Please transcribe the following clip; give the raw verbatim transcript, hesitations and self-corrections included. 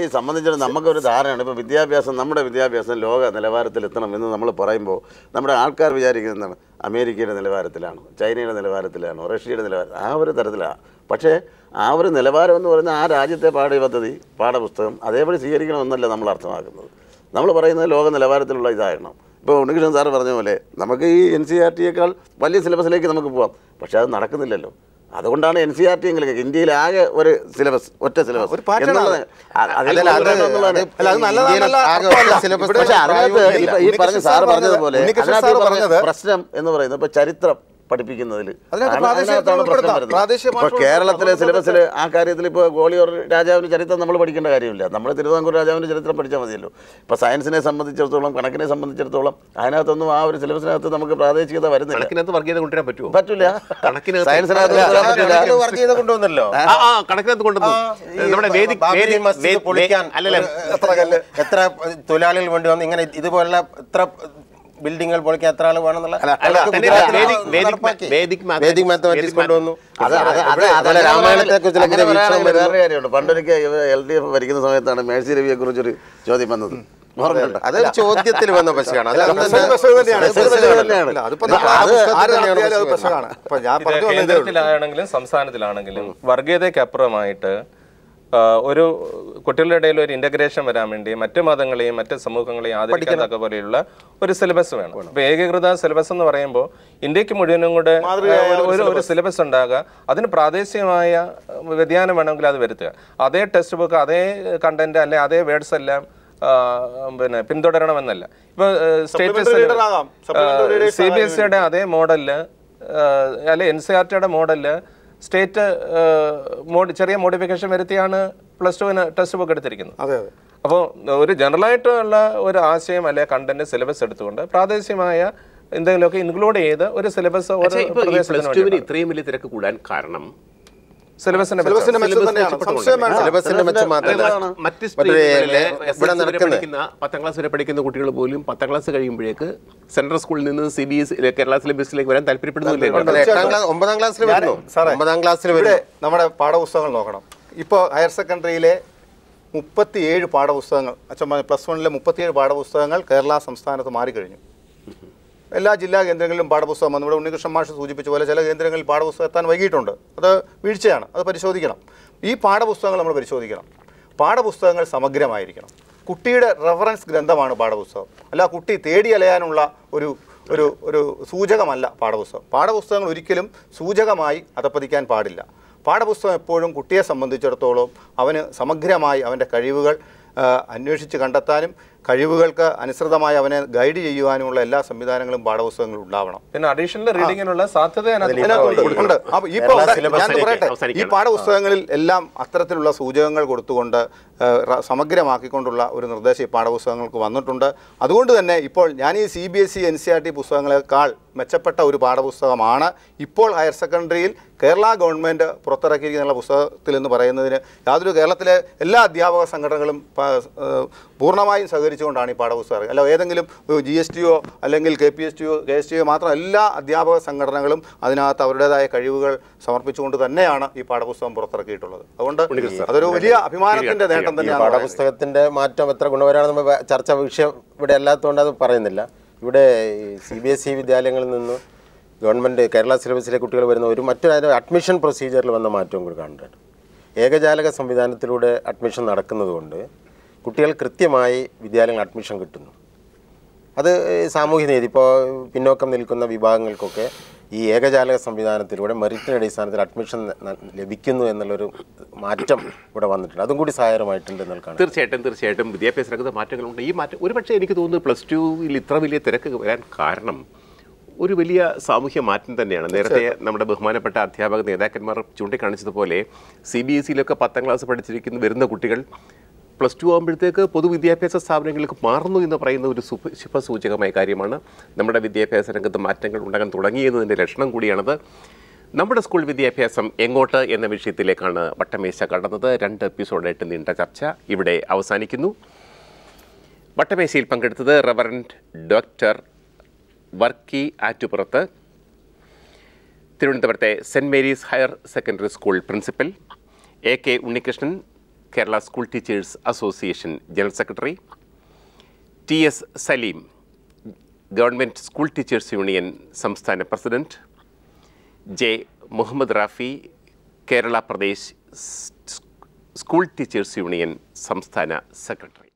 ഈ സംബന്ധിച്ച് നമുക്ക് ഒരു ധാരണയാണ് ഇപ്പോൾ വിദ്യാഭ്യാസം നമ്മുടെ വിദ്യാഭ്യാസം ലോക നിലവാരത്തിൽ എത്തണമെന്ന് നമ്മൾ പറയുമ്പോൾ നമ്മുടെ ആൾക്കാർ വിചാരിക്കുന്നതാണ് അമേരിക്കയുടെ നിലവാരത്തിലാണ് ചൈനയുടെ നിലവാരത്തിലാണ് റഷ്യയുടെ നിലവാരം ആ ഒരു തരത്തിലാണ് പക്ഷേ ആ ഒരു നിലവാരം എന്ന് പറഞ്ഞാൽ ആ രാജ്യത്തെ പാഠ്യപദ്ധതി പാഠപുസ്തകം അതേപടി സ്വീകരിക്കണമെന്നല്ല നമ്മൾ അർത്ഥമാക്കുന്നത് നമ്മൾ പറയുന്നത് ലോക നിലവാരത്തിലുള്ള ഇതായിരുന്നു ഇപ്പോൾ ഉണ്ണികൃഷ്ണൻ സാറ് പറഞ്ഞ പോലെ നമുക്ക് ഈ എൻ സി ആർ ടിയേക്കാൾ വലിയ സിലബസിലേക്ക് നമുക്ക് പോകാം പക്ഷേ അത് നടക്കുന്നില്ലല്ലോ അതുകൊണ്ടാണ് എൻ സി ആർ ടി എങ്കിലൊക്കെ ഇന്ത്യയിലെ ആകെ ഒരു സിലബസ് ഒറ്റ സിലബസ് ഒരു ഈ പറഞ്ഞ സാറ് പറഞ്ഞതുപോലെ പ്രശ്നം എന്ന് പറയുന്നത് ഇപ്പോൾ ചരിത്രം പഠിപ്പിക്കുന്നതിൽ കേരളത്തിലെ സിലബസിൽ ആ കാര്യത്തിൽ ഇപ്പോൾ ഗോളിയോർ രാജാവിൻ്റെ ചരിത്രം നമ്മൾ പഠിക്കേണ്ട കാര്യമില്ല നമ്മൾ തിരുവിതാംകൂർ രാജാവിൻ്റെ ചരിത്രം പഠിച്ചാൽ മതിയല്ലോ ഇപ്പോൾ സയൻസിനെ സംബന്ധിച്ചിടത്തോളം കണക്കിനെ സംബന്ധിച്ചിടത്തോളം അതിനകത്തൊന്നും ആ ഒരു സിലബസിനകത്ത് നമുക്ക് പ്രാദേശികത വരുന്നില്ല വർഗീയത കൊണ്ടുവരാൻ പറ്റുമോ പറ്റില്ല സയൻസിനകത്ത് കൊണ്ടുവന്നല്ലോ കണക്കിനകത്ത് കൊണ്ടുവന്നു എത്ര തൊഴിലാളികൾ വേണ്ടി വന്ന് ഇങ്ങനെ ഇതുപോലുള്ള എത്ര ബിൽഡിങ്ങുകൾ പൊളിക്കാൻ എത്ര ആൾ വേണമെന്നുള്ള പണ്ടൊരിക്കൽ എൽ ഡി എഫ് ഭരിക്കുന്ന സമയത്താണ് മേഴ്സി രവിയെ കുറിച്ചൊരു ചോദ്യം വന്നത് അതൊരു ചോദ്യത്തിൽ വന്ന പശുവാണ് കേരളത്തിലാണെങ്കിലും സംസ്ഥാനത്തിലാണെങ്കിലും വർഗീയതയ്ക്കപ്പുറമായിട്ട് ഒരു കുട്ടികളുടെ ഇടയിൽ ഒരു ഇൻ്റഗ്രേഷൻ വരാൻ വേണ്ടി മറ്റു മതങ്ങളെയും മറ്റ് സമൂഹങ്ങളെയും ആദരിക്കാനൊക്കെ പോലെയുള്ള ഒരു സിലബസ് വേണം ഇപ്പോൾ ഏകീകൃത സിലബസ് എന്ന് പറയുമ്പോൾ ഇന്ത്യക്ക് മുഴുവനും കൂടെ ഒരു ഒരു സിലബസ് ഉണ്ടാകുക അതിന് പ്രാദേശികമായ വ്യതിയാനം വേണമെങ്കിൽ അത് വരുത്തുക അതേ ടെക്സ്റ്റ് ബുക്ക് അതേ കണ്ടന്റ് അല്ലെ അതേ വേർഡ്സ് എല്ലാം പിന്നെ പിന്തുടരണമെന്നല്ല ഇപ്പോൾ സ്റ്റേറ്റ് സി ബി എസ് സിയുടെ അതേ മോഡലില് അല്ലെ എൻ സി ആർ ടിയുടെ മോഡലില് സ്റ്റേറ്റ് മോഡ് ചെറിയ മോഡിഫിക്കേഷൻ വരുത്തിയാണ് പ്ലസ് ടുവിന് ടെക്സ്റ്റ് ബുക്ക് എടുത്തിരിക്കുന്നത് അതെ അതെ അപ്പോൾ ഒരു ജനറലായിട്ടുള്ള ഒരു ആശയം അല്ലെ കണ്ടന്റ് സിലബസ് എടുത്തുകൊണ്ട് പ്രാദേശികമായ എന്തെങ്കിലുമൊക്കെ ഇൻക്ലൂഡ് ചെയ്ത് ഒരു സിലബസ് ഇത്രയും വലിയ തിരക്ക് കൂടാൻ കാരണം മറ്റ് പത്താം ക്ലാസ് വരെ പഠിക്കുന്ന കുട്ടികൾ പോലും പത്താം ക്ലാസ് കഴിയുമ്പോഴേക്ക് സെൻട്രൽ സ്കൂളിൽ നിന്ന് സി ബി എസ് കേരള സിലബസിലേക്ക് വരാൻ താല്പര്യപ്പെടുന്നില്ല. നമ്മുടെ പാഠപുസ്തകങ്ങൾ നോക്കണം. ഇപ്പോൾ ഹയർ സെക്കൻഡറിയിലെ മുപ്പത്തിയേഴ് പാഠപുസ്തകങ്ങൾ അച്ഛൻ പ്ലസ് വണ്ണിലെ മുപ്പത്തിയേഴ് പാഠപുസ്തകങ്ങൾ കേരള സംസ്ഥാനത്ത് മാറിക്കഴിഞ്ഞു. എല്ലാ ജില്ലാ കേന്ദ്രങ്ങളിലും പാഠപുസ്തകം വന്നു. ഇവിടെ ഉണ്ണികൃഷ്ണൻ മാഷ് സൂചിപ്പിച്ച പോലെ ചില കേന്ദ്രങ്ങളിൽ പാഠപുസ്തകം എത്താൻ വൈകിയിട്ടുണ്ട്. അത് വീഴ്ചയാണ്. അത് പരിശോധിക്കണം. ഈ പാഠപുസ്തകങ്ങൾ നമ്മൾ പരിശോധിക്കണം. പാഠപുസ്തകങ്ങൾ സമഗ്രമായിരിക്കണം. കുട്ടിയുടെ റെഫറൻസ് ഗ്രന്ഥമാണ് പാഠപുസ്തകം. അല്ല കുട്ടി തേടി അലയാനുള്ള ഒരു ഒരു ഒരു സൂചകമല്ല പാഠപുസ്തകം. പാഠപുസ്തകങ്ങൾ ഒരിക്കലും സൂചകമായി അധപ്പതിക്കാൻ പാടില്ല. പാഠപുസ്തകം എപ്പോഴും കുട്ടിയെ സംബന്ധിച്ചിടത്തോളം അവന് സമഗ്രമായി അവൻ്റെ കഴിവുകൾ അന്വേഷിച്ച് കണ്ടെത്താനും കഴിവുകൾക്ക് അനുസൃതമായി അവനെ ഗൈഡ് ചെയ്യുവാനുമുള്ള എല്ലാ സംവിധാനങ്ങളും പാഠപുസ്തകങ്ങളും ഉണ്ടാവണം. പിന്നെ അഡീഷണൽ റീഡിങ്ങിനുള്ള സാധ്യതയുണ്ട്. അപ്പോൾ ഈ ഞാൻ പറയട്ടെ, ഈ പാഠപുസ്തകങ്ങളിൽ എല്ലാം അത്തരത്തിലുള്ള സൂചകങ്ങൾ കൊടുത്തുകൊണ്ട് സമഗ്രമാക്കിക്കൊണ്ടുള്ള ഒരു നിർദ്ദേശം ഈ പാഠപുസ്തകങ്ങൾക്ക് വന്നിട്ടുണ്ട്. അതുകൊണ്ട് തന്നെ ഇപ്പോൾ ഞാൻ ഈ C B S E N C R T പുസ്തകങ്ങളെക്കാൾ മെച്ചപ്പെട്ട ഒരു പാഠപുസ്തകമാണ് ഇപ്പോൾ ഹയർ സെക്കൻഡറിയിൽ കേരള ഗവൺമെൻറ് പുറത്തിറക്കിയിരിക്കുന്ന പുസ്തകത്തിൽ എന്ന് പറയുന്നതിന് യാതൊരു കേരളത്തിലെ എല്ലാ അധ്യാപക സംഘടനകളും പൂർണ്ണമായും സഹകരിച്ചുകൊണ്ടാണ് ഈ പാഠപുസ്തകം. അല്ല ഏതെങ്കിലും ജി എസ് ടിയോ അല്ലെങ്കിൽ കെ പി എസ് ടിയോ കെ എസ് ടിയോ മാത്രം എല്ലാ അധ്യാപക സംഘടനകളും അതിനകത്ത് അവരുടേതായ കഴിവുകൾ സമർപ്പിച്ചുകൊണ്ട് തന്നെയാണ് ഈ പാഠപുസ്തകം പുറത്തിറക്കിയിട്ടുള്ളത്. അതുകൊണ്ട് അതൊരു വലിയ അഭിമാനത്തിൻ്റെ നേട്ടം തന്നെയാണ്. പാഠപുസ്തകത്തിൻ്റെ മാറ്റം എത്ര ഗുണപരമാണെന്ന് ചർച്ച വിഷയം ഇവിടെ അല്ലാത്തതുകൊണ്ട് അത് പറയുന്നില്ല. ഇവിടെ സി ബി എസ് ഇ വിദ്യാലയങ്ങളിൽ നിന്ന് ഗവൺമെൻറ് കേരള സിലബസിലെ കുട്ടികൾ വരുന്ന ഒരു മറ്റൊരു അഡ്മിഷൻ പ്രൊസീജിയറിൽ വന്ന മാറ്റവും കൂടി കാണുന്നുണ്ട്. ഏകജാലക സംവിധാനത്തിലൂടെ അഡ്മിഷൻ നടക്കുന്നതുകൊണ്ട് കുട്ടികൾ കൃത്യമായി വിദ്യാലയങ്ങൾ അഡ്മിഷൻ കിട്ടുന്നു. അത് സാമൂഹ്യ നീതി, ഇപ്പോൾ പിന്നോക്കം നിൽക്കുന്ന വിഭാഗങ്ങൾക്കൊക്കെ ഈ ഏകജാലക സംവിധാനത്തിലൂടെ മെറിറ്റിൻ്റെ അടിസ്ഥാനത്തിൽ അഡ്മിഷൻ ലഭിക്കുന്നു എന്നുള്ളൊരു മാറ്റം ഇവിടെ വന്നിട്ടുണ്ട്. അതും കൂടി സഹായകരമായിട്ടുണ്ട് എന്നുള്ളതാണ്. തീർച്ചയായിട്ടും തീർച്ചയായിട്ടും വിദ്യാഭ്യാസ രംഗത്ത് മാറ്റങ്ങളുണ്ട്. ഈ മാറ്റം ഒരു പക്ഷേ എനിക്ക് തോന്നുന്നു പ്ലസ് ടുവിൽ ഇത്ര വലിയ തിരക്ക് വരാൻ കാരണം ഒരു വലിയ സാമൂഹ്യ മാറ്റം തന്നെയാണ്. നേരത്തെ നമ്മുടെ ബഹുമാനപ്പെട്ട അധ്യാപക നേതാക്കന്മാർ ചൂണ്ടിക്കാണിച്ചതുപോലെ സി ബി എസ് സിയിലൊക്കെ പത്താം ക്ലാസ് പഠിച്ചിരിക്കുന്ന വരുന്ന കുട്ടികൾ പ്ലസ് ടു ആകുമ്പോഴത്തേക്ക് പൊതുവിദ്യാഭ്യാസ സ്ഥാപനങ്ങളിലേക്ക് മാറുന്നു എന്ന് പറയുന്ന ഒരു ശുഭസൂചകമായ കാര്യമാണ്. നമ്മുടെ വിദ്യാഭ്യാസ രംഗത്ത് മാറ്റങ്ങൾ ഉണ്ടാകാൻ തുടങ്ങിയെന്നതിൻ്റെ ലക്ഷണം കൂടിയാണത്. നമ്മുടെ സ്കൂൾ വിദ്യാഭ്യാസം എങ്ങോട്ട് എന്ന വിഷയത്തിലേക്കാണ് വട്ടമേശ കടന്നത്. രണ്ട് എപ്പിസോഡായിട്ട് നീണ്ട ചർച്ച ഇവിടെ അവസാനിക്കുന്നു. വട്ടമേശയിൽ പങ്കെടുത്തത് റവറൻഡ് ഡോക്ടർ വർക്കി ആറ്റുപുറത്ത്, തിരുവനന്തപുരത്തെ saint Mary's higher secondary school principal A K Unnikrishnan, Kerala School Teachers Association General Secretary, T. S. Salim, Government School Teachers Union Samsthana President, J. Muhammad Rafi, Kerala Pradesh School Teachers Union Samsthana Secretary.